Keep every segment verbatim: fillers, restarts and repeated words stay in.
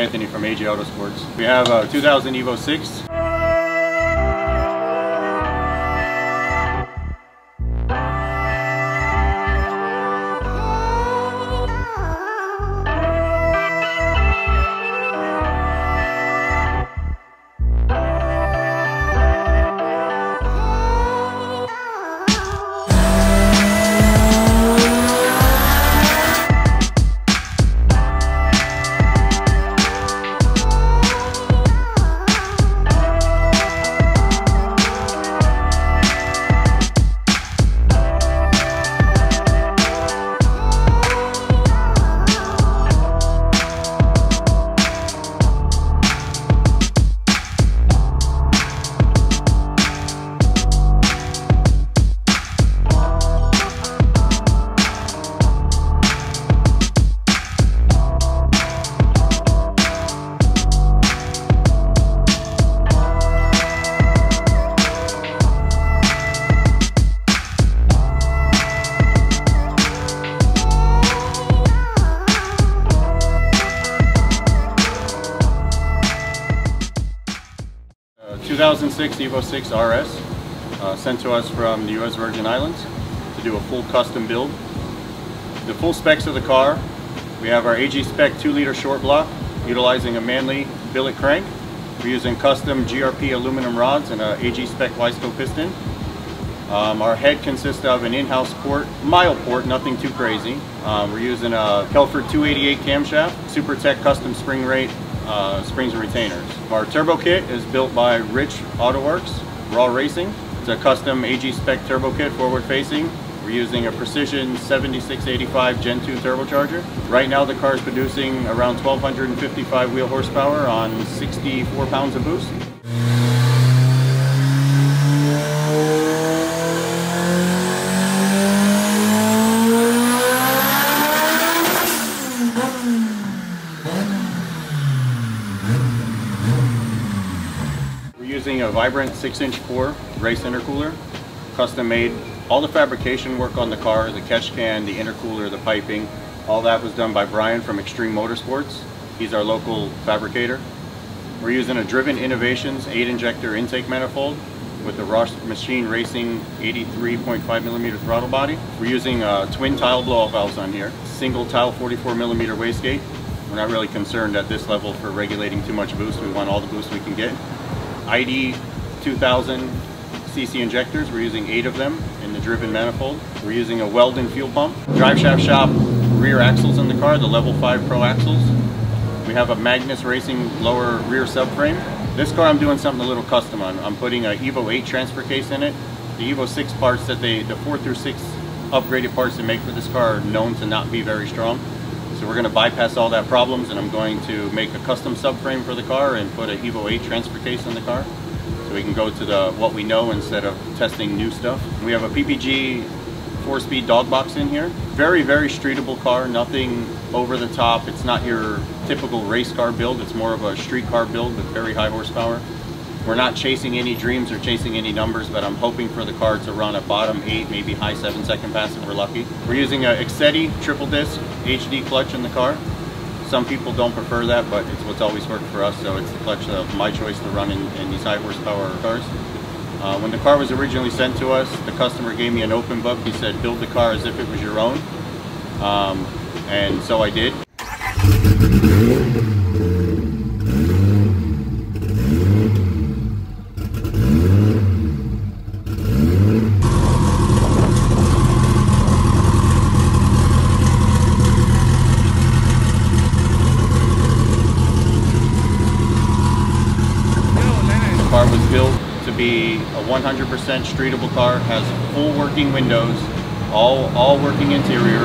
Anthony from A G Autosports. We have a two thousand Evo six. two thousand six Evo six R S, uh, sent to us from the U S Virgin Islands to do a full custom build. The full specs of the car, we have our A G spec two liter short block utilizing a Manley billet crank. We're using custom G R P aluminum rods and an A G spec Wisco piston. Um, our head consists of an in-house port, mild port, nothing too crazy. Um, we're using a Kelford two eighty-eight camshaft, SuperTech custom spring rate, Uh, springs and retainers. Our turbo kit is built by Rich Auto Works, Raw Racing. It's a custom A G spec turbo kit, forward facing. We're using a Precision seventy-six eighty-five Gen two turbocharger. Right now the car is producing around twelve fifty-five wheel horsepower on sixty-four pounds of boost. Using a Vibrant six inch core race intercooler, custom made. All the fabrication work on the car, the catch can, the intercooler, the piping, all that was done by Brian from Extreme Motorsports. He's our local fabricator. We're using a Driven Innovations eight injector intake manifold with the Ross Machine Racing eighty-three point five millimeter throttle body. We're using uh, twin tile blow-off valves on here, single tile forty-four millimeter wastegate. We're not really concerned at this level for regulating too much boost. We want all the boost we can get. I D two thousand C C injectors, we're using eight of them in the Driven manifold. We're using a Weldon fuel pump. Driveshaft shop rear axles in the car, the level five pro axles. We have a Magnus Racing lower rear subframe. This car I'm doing something a little custom on. I'm putting an Evo eight transfer case in it. The Evo six parts that they, the four through six upgraded parts they make for this car are known to not be very strong. So we're going to bypass all that problems, and I'm going to make a custom subframe for the car and put an Evo eight transfer case in the car so we can go to the what we know instead of testing new stuff. We have a P P G four speed dog box in here. Very, very streetable car, nothing over the top. It's not your typical race car build. It's more of a street car build with very high horsepower. We're not chasing any dreams or chasing any numbers, but I'm hoping for the car to run a bottom eight, maybe high seven second pass if we're lucky. We're using an Exedy triple disc H D clutch in the car. Some people don't prefer that, but it's what's always worked for us, so it's the clutch of my choice to run in, in these high horsepower cars. Uh, when the car was originally sent to us, the customer gave me an open book. He said, build the car as if it was your own, um, and so I did. Be a one hundred percent streetable car, has full working windows, all, all working interior,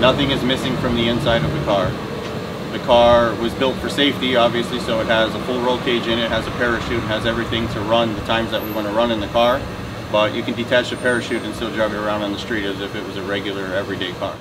nothing is missing from the inside of the car. The car was built for safety, obviously, so it has a full roll cage in it, has a parachute, has everything to run the times that we want to run in the car, but you can detach the parachute and still drive it around on the street as if it was a regular everyday car.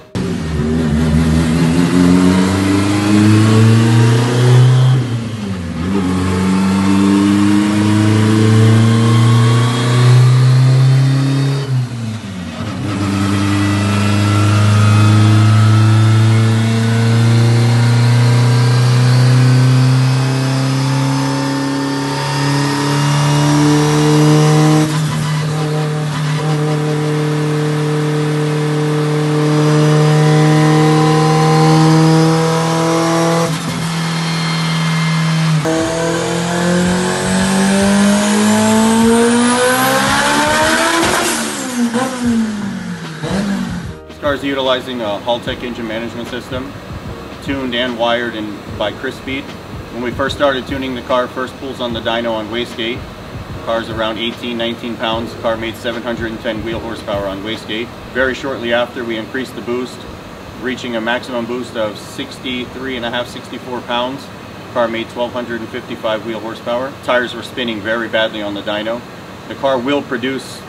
cars are utilizing a Haltech engine management system, tuned and wired in by Crispeed. When we first started tuning the car, first pulls on the dyno on wastegate. The car's around eighteen, nineteen pounds. The car made seven hundred ten wheel horsepower on wastegate. Very shortly after, we increased the boost, reaching a maximum boost of sixty-three and a half, sixty-four pounds. The car made twelve fifty-five wheel horsepower. Tires were spinning very badly on the dyno. The car will produce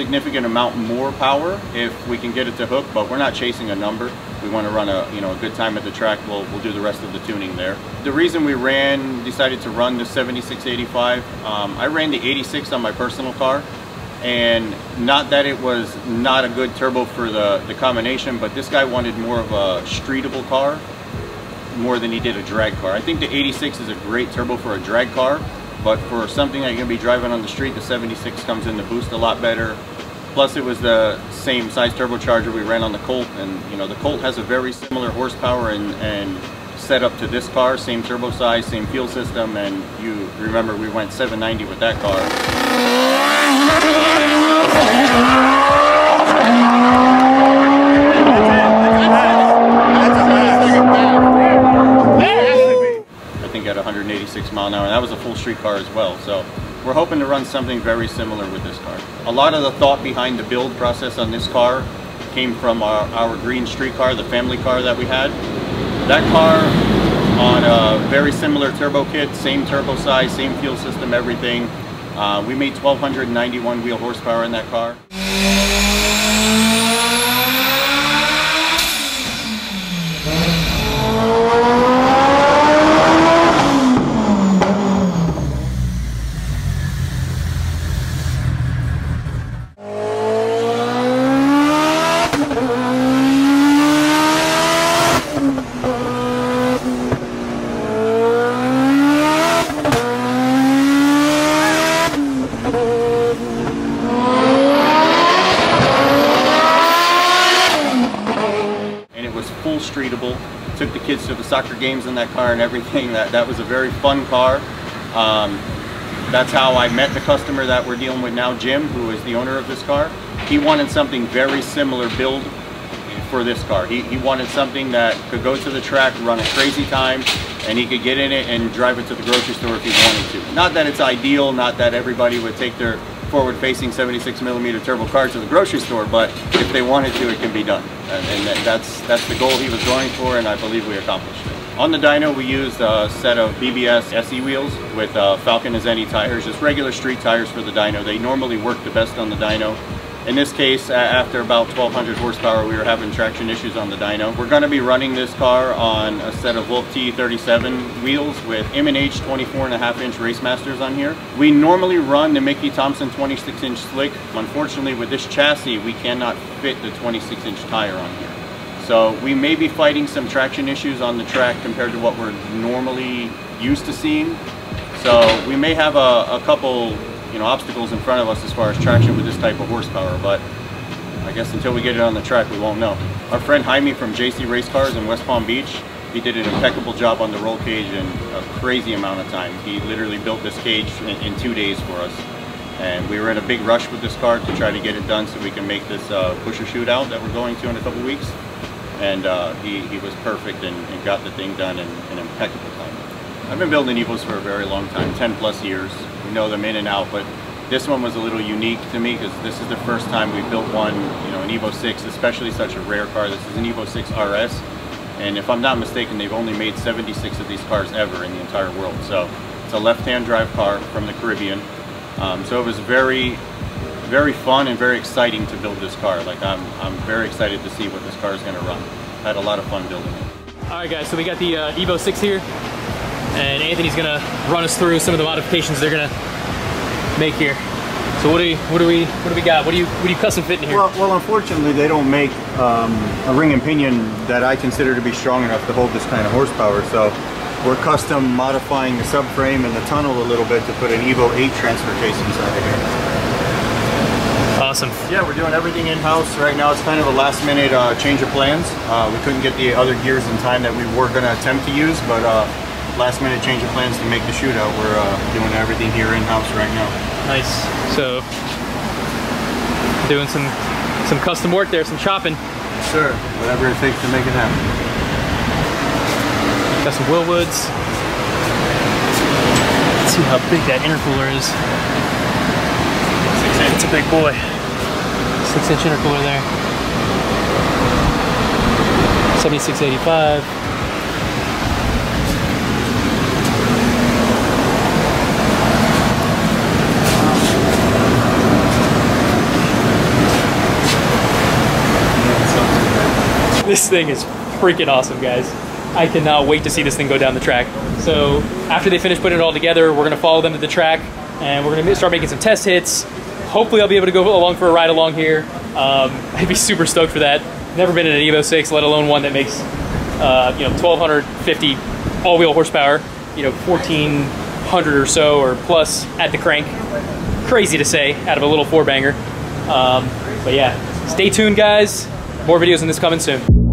significant amount more power if we can get it to hook, but we're not chasing a number. We want to run a you know a good time at the track. We'll, we'll do the rest of the tuning there. The reason we ran, decided to run the seventy-six eighty-five, um, I ran the eighty-six on my personal car, and not that it was not a good turbo for the, the combination, but this guy wanted more of a streetable car more than he did a drag car. I think the eighty-six is a great turbo for a drag car, but for something that you're going to be driving on the street, the seventy-six comes in the boost a lot better. Plus, it was the same size turbocharger we ran on the Colt, and you know the Colt has a very similar horsepower and, and setup to this car, same turbo size, same fuel system, and you remember we went seven ninety with that car. one eighty-six mile an hour, and that was a full street car as well. So we're hoping to run something very similar with this car. A lot of the thought behind the build process on this car came from our, our green street car, the family car that we had. That car on a very similar turbo kit, same turbo size, same fuel system, everything. Uh, we made twelve ninety-one wheel horsepower in that car. Took the kids to the soccer games in that car and everything. That that was a very fun car. Um, that's how I met the customer that we're dealing with now, Jim, who is the owner of this car. He wanted something very similar build for this car. He, he wanted something that could go to the track, run a crazy time, and he could get in it and drive it to the grocery store if he wanted to. Not that it's ideal, not that everybody would take their forward-facing seventy-six millimeter turbo car to the grocery store, but if they wanted to, it can be done. And, and that's that's the goal he was going for, and I believe we accomplished it. On the dyno, we used a set of B B S S E wheels with uh, Falcon Azeni tires, just regular street tires for the dyno. They normally work the best on the dyno. In this case, after about twelve hundred horsepower, we were having traction issues on the dyno. We're going to be running this car on a set of Volk T thirty-seven wheels with M and H twenty-four and a half inch Racemasters on here. We normally run the Mickey Thompson twenty-six inch slick. Unfortunately, with this chassis, we cannot fit the twenty-six inch tire on here. So we may be fighting some traction issues on the track compared to what we're normally used to seeing. So we may have a, a couple you know, obstacles in front of us as far as traction with this type of horsepower, but I guess until we get it on the track, we won't know. Our friend Jaime from J C Race Cars in West Palm Beach, he did an impeccable job on the roll cage in a crazy amount of time. He literally built this cage in, in two days for us, and we were in a big rush with this car to try to get it done so we can make this uh, pusher shootout that we're going to in a couple weeks, and uh, he, he was perfect and, and got the thing done in an impeccable time. I've been building Evos for a very long time, ten plus years. We know them in and out, but this one was a little unique to me because this is the first time we built one, you know, an Evo six, especially such a rare car. This is an Evo six R S, and if I'm not mistaken, they've only made seventy-six of these cars ever in the entire world. So it's a left-hand drive car from the Caribbean. Um, so it was very, very fun and very exciting to build this car. Like I'm, I'm very excited to see what this car is going to run. I had a lot of fun building it. All right, guys. So we got the uh, Evo six here. And Anthony's gonna run us through some of the modifications they're gonna make here. So what do we, what do we, what do we got? What do you, what do you custom fit in here? Well, well, unfortunately, they don't make um, a ring and pinion that I consider to be strong enough to hold this kind of horsepower. So we're custom modifying the subframe and the tunnel a little bit to put an Evo eight transfer case inside of here. Awesome. Yeah, we're doing everything in-house right now. It's kind of a last-minute uh, change of plans. Uh, we couldn't get the other gears in time that we were gonna attempt to use, but. Uh, Last minute change of plans to make the shootout. We're uh, doing everything here in-house right now. Nice. So, doing some some custom work there, some chopping. Sure, whatever it takes to make it happen. Got some Wilwoods. Let's see how big that intercooler is. Six inch. It's a big boy. Six inch intercooler there. seventy-six eighty-five. This thing is freaking awesome, guys. I cannot wait to see this thing go down the track. So after they finish putting it all together, we're gonna follow them to the track and we're gonna start making some test hits. Hopefully I'll be able to go along for a ride along here. Um, I'd be super stoked for that. Never been in an Evo six, let alone one that makes uh, you know, twelve fifty all-wheel horsepower, you know, fourteen hundred or so or plus at the crank. Crazy to say, out of a little four banger. Um, but yeah, stay tuned, guys. More videos on this coming soon.